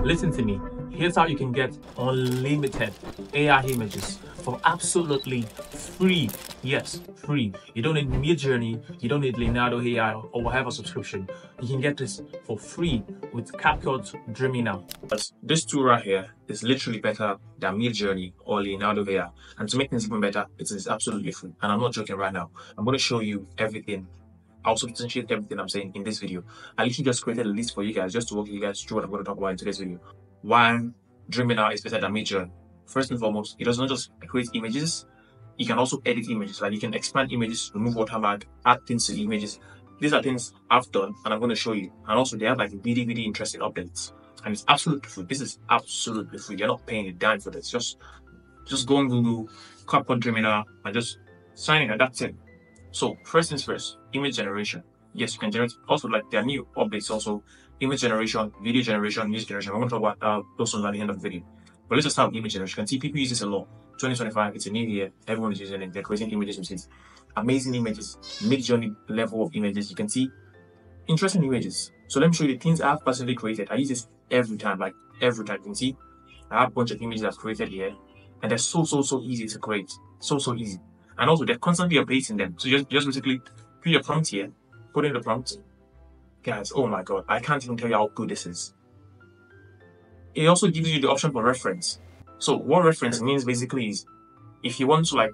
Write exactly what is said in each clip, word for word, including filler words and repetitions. Listen to me, here's how you can get unlimited A I images for absolutely free. Yes, free. You don't need Midjourney, you don't need Leonardo A I or whatever subscription. You can get this for free with CapCut Dreamina. But this tool right here is literally better than Midjourney or Leonardo A I. And to make things even better, it is absolutely free. And I'm not joking right now. I'm going to show you everything. I'll substantiate everything I'm saying in this video. I literally just created a list for you guys just to walk you guys through what I'm going to talk about in today's video. Why Dreamina is better than Midjourney. First and foremost, it does not just create images, you can also edit images. Like you can expand images, remove watermark, add things to the images. These are things I've done and I'm going to show you. And also they have like really, really interesting updates. And it's absolutely free. This is absolutely free. You're not paying a dime for this. Just just go on Google, CapCut Dreamina, and just sign in and that's it. So first things first, image generation. Yes, you can generate. Also, like there are new updates also, image generation, video generation, music generation. I'm going to talk about uh, those ones at the end of the video. But let's just start with image generation. You can see people use this a lot. twenty twenty-five, it's a new year. Everyone is using it. They're creating images themselves. Amazing images, Midjourney level of images. You can see interesting images. So let me show you the things I've personally created. I use this every time, like every time. You can see I have a bunch of images I've created here, and they're so, so, so easy to create. So, so easy. And also, they're constantly updating them. So just, just basically put your prompt here, put in the prompt. Guys, oh my God, I can't even tell you how good this is. It also gives you the option for reference. So what reference means basically is if you want to like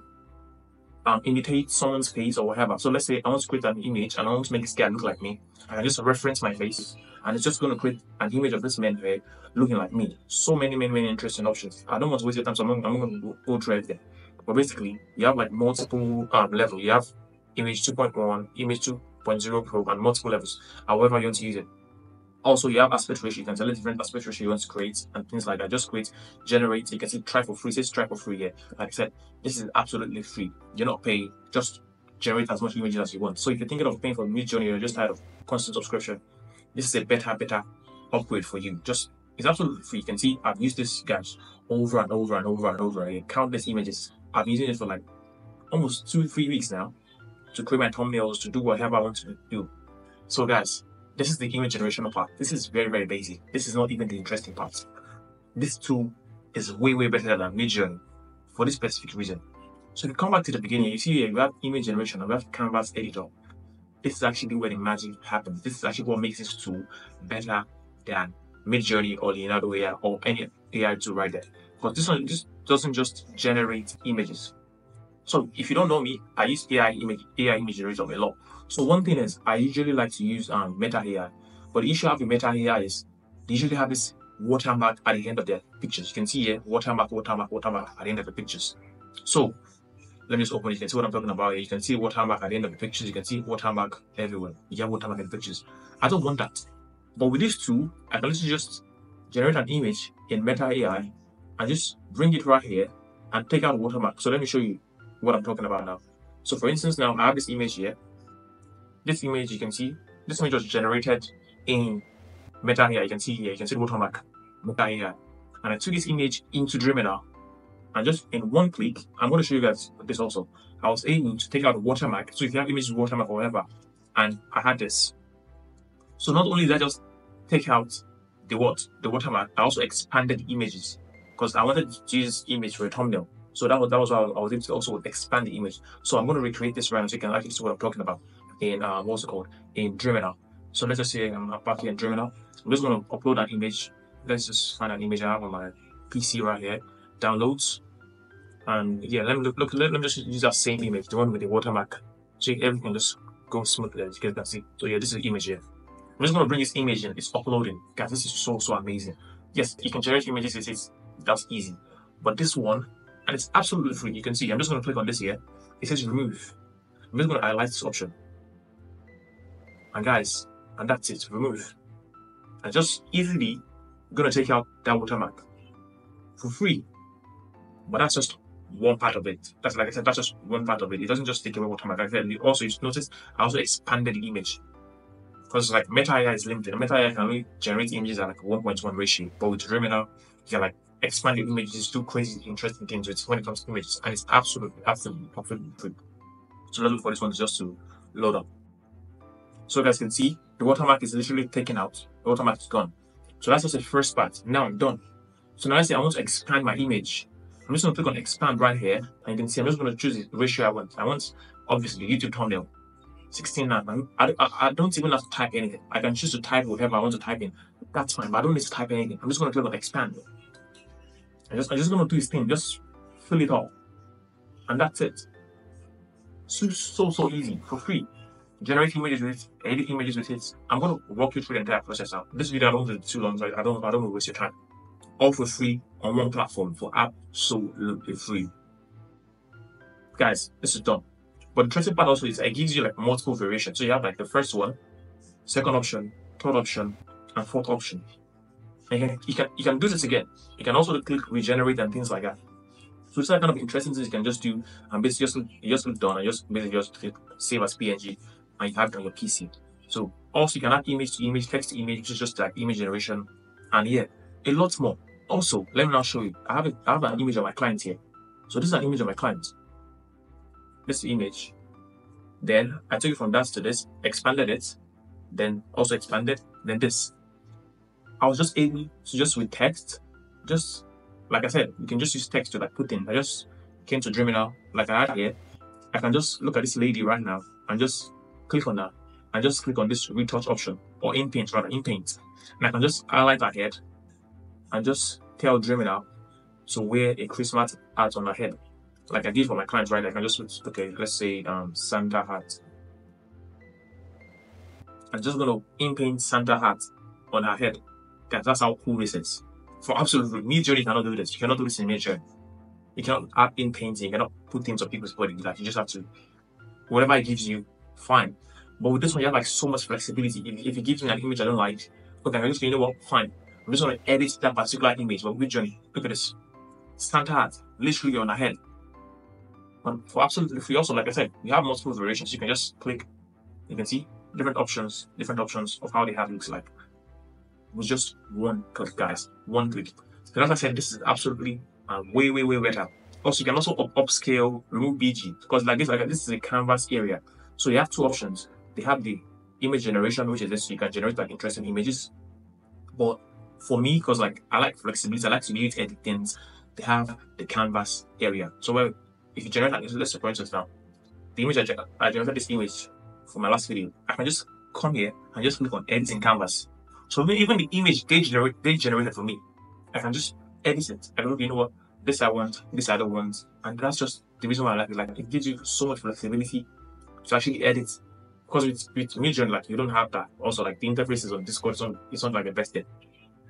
um, imitate someone's face or whatever. So let's say I want to create an image and I want to make this guy look like me. And I just reference my face and it's just going to create an image of this man here looking like me. So many, many, many interesting options. I don't want to waste your time, so I'm, I'm going to go through everything. But basically, you have like multiple um, levels. You have image two point one, image two point zero Pro, and multiple levels, however you want to use it. Also, you have aspect ratio. You can select different aspect ratio you want to create and things like that. Just create, generate. You can see try for free. Say try for free here. Yeah. Like I said, this is absolutely free. You're not paying. Just generate as much images as you want. So if you're thinking of paying for Midjourney, you're just tired of constant subscription, this is a better, better upgrade for you. Just it's absolutely free. You can see I've used this guys over and over and over and over again. Countless images. I've been using it for like almost two, three weeks now to create my thumbnails, to do whatever I want to do. So guys, this is the image generation part. This is very, very basic. This is not even the interesting part. This tool is way, way better than Midjourney for this specific reason. So if you come back to the beginning, you see here we have image generation and we have canvas editor. This is actually where the magic happens. This is actually what makes this tool better than Midjourney or Leonardo A I or any A I tool right there. Because this one just doesn't just generate images. So if you don't know me, I use A I image A I image generation a lot. So one thing is I usually like to use um, Meta A I. But the issue I have with Meta A I is they usually have this watermark at the end of their pictures. You can see here watermark, watermark, watermark at the end of the pictures. So let me just open it. You can see what I'm talking about here. You can see watermark at the end of the pictures. You can see watermark everywhere. You have watermark in the pictures. I don't want that. But with this tool, I can literally just generate an image in Meta A I and just bring it right here and take out watermark. So let me show you what I'm talking about now. So for instance, now I have this image here. This image you can see, this image was generated in Meta A I. You can see here, you can see watermark, Meta A I. And I took this image into Dreamina and just in one click, I'm going to show you guys this also. I was able to take out a watermark. So if you have images with watermark or whatever, and I had this. So not only did I just take out the what the watermark, I also expanded the images. Because I wanted to use this image for a thumbnail. So that was that was why I was able to also expand the image. So I'm going to recreate this right now so you can actually see what I'm talking about in uh, what's it called? In Dreamina. So let's just say I'm back here in Dreamina. I'm just going to upload an image. Let's just find an image I have on my P C right here. Downloads. And yeah, let me look, look let, let me just use that same image, the one with the watermark. So everything just goes smoothly as you guys can see. So yeah, this is the image here. I'm just going to bring this image in. It's uploading. Guys, this is so so amazing. Yes, you can generate images. It is that's easy, but this one, and it's absolutely free. You can see I'm just going to click on this here. It says remove. I'm just going to highlight this option, and guys, and that's it, remove. And just easily going to take out that watermark for free. But that's just one part of it. That's like I said, that's just one part of it. It doesn't just take away watermark. Like I said, also you notice I also expanded the image, because like Meta A I is limited. Meta A I can only generate images at like one point one ratio, but with Dreamina you can like expand the images, do crazy interesting things with when it comes to images, and it's absolutely, absolutely, absolutely free. So let's look for this one just to load up. So you guys can see the watermark is literally taken out. The watermark is gone. So that's just the first part. Now I'm done. So now let's say I want to expand my image. I'm just going to click on expand right here, and you can see I'm just going to choose the ratio I want. I want, obviously, YouTube thumbnail, sixteen nine. I, I, I don't even have to type anything. I can choose to type whatever I want to type in. That's fine, but I don't need to type anything. I'm just going to click on expand. I'm just, I'm just going to do this thing. Just fill it all. And that's it. So, so, so easy, for free. Generate images with it, edit images with it. I'm going to walk you through the entire process now. This video, I don't want to do too long, so I don't, I don't want to waste your time. All for free on one platform for absolutely free. Guys, this is done. But the interesting part also is it gives you like multiple variations. So you have like the first one, second option, third option, and fourth option. And you can, you can, you can do this again. You can also click regenerate and things like that. So it's like kind of interesting things you can just do, and basically just, just click done and just basically just click save as P N G, and you have it on your P C. So also you can add image to image, text to image, just like image generation, and yeah, a lot more. Also, let me now show you. I have, a, I have an image of my client here. So this is an image of my client. This image. Then I took it from that to this, expanded it, then also expanded, then this. I was just able to just with text, just like I said, you can just use text to like put in. I just came to Dreamina, like I had here. I can just look at this lady right now and just click on her and just click on this retouch option, or in paint rather, in paint. And I can just highlight her head and just tell Dreamina to wear a Christmas hat on her head, like I did for my clients, right? I can just put, okay, let's say um, Santa hat. I'm just gonna in-paint Santa hat on her head. Guys, that's how cool this is. For absolutely, Midjourney cannot do this. You cannot do this in Midjourney. You cannot add in painting. You cannot put things on people's body. Like you just have to, whatever it gives you, fine. But with this one, you have like so much flexibility. If, if it gives me an image I don't like, okay, I just you know what, fine. I'm just going to edit that particular image. But with Midjourney, look at this. Santa hat, literally on her head. And for absolutely free, also, like I said, you have multiple variations. You can just click, you can see different options, different options of how the hat looks like. With just one click, guys. One click. So as I said, this is absolutely uh, way, way, way better. Also, you can also up upscale, remove B G. Because like this, like this is a canvas area. So you have two options. They have the image generation, which is this. So you can generate like interesting images. But for me, because like I like flexibility, I like to be able to edit things. They have the canvas area. So where if you generate like, let's say for instance now, the image I, ge I generated this image for my last video, I can just come here and just click on edit in canvas. So even the image they generate, they generated for me, I can just edit it. I don't, you know what, this I want, this I don't want, and that's just the reason why I like it. Like it gives you so much flexibility to actually edit. Because with, with Midjourney, like you don't have that. Also, like the interface is on Discord, it's not, it's not like the best thing.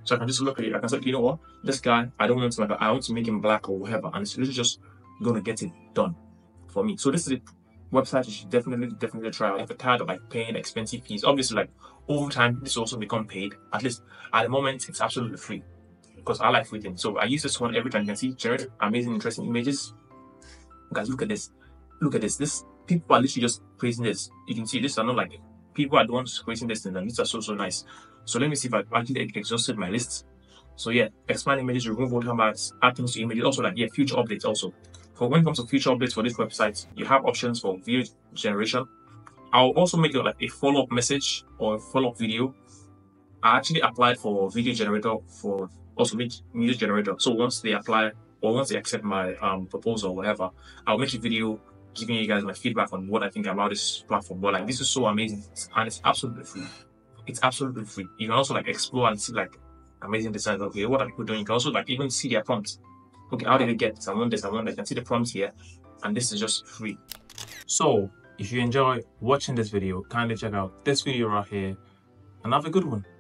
So I can just look at it. I can say, you know what, this guy, I don't want to like, I want to make him black or whatever, and it's just gonna get it done for me. So this is a website you should definitely, definitely try out. If you're tired of like paying expensive fees, obviously like over time this will also become paid. At least at the moment it's absolutely free because I like free things. So I use this one every time. You can see generate amazing, interesting images. Guys, look at this. Look at this. This people are literally just creating this. You can see this are not like it. People are the ones creating this thing, and these are so so nice. So let me see if I actually exhausted my list. So yeah, expand images, remove watermarks, add things to images. Also like yeah, future updates also. For when it comes to future updates for this website, you have options for video generation. I'll also make it like a follow-up message or a follow-up video. I actually applied for video generator for also music generator. So once they apply or once they accept my um, proposal or whatever, I'll make a video giving you guys my feedback on what I think about this platform. But like this is so amazing and it's absolutely free. It's absolutely free. You can also like explore and see like amazing designs. Okay, what are people doing? You can also like even see their prompts. Okay, how did I get this? I want this, I want that. I can see the prompts here, and this is just free. So, if you enjoy watching this video, kindly check out this video right here, and have a good one.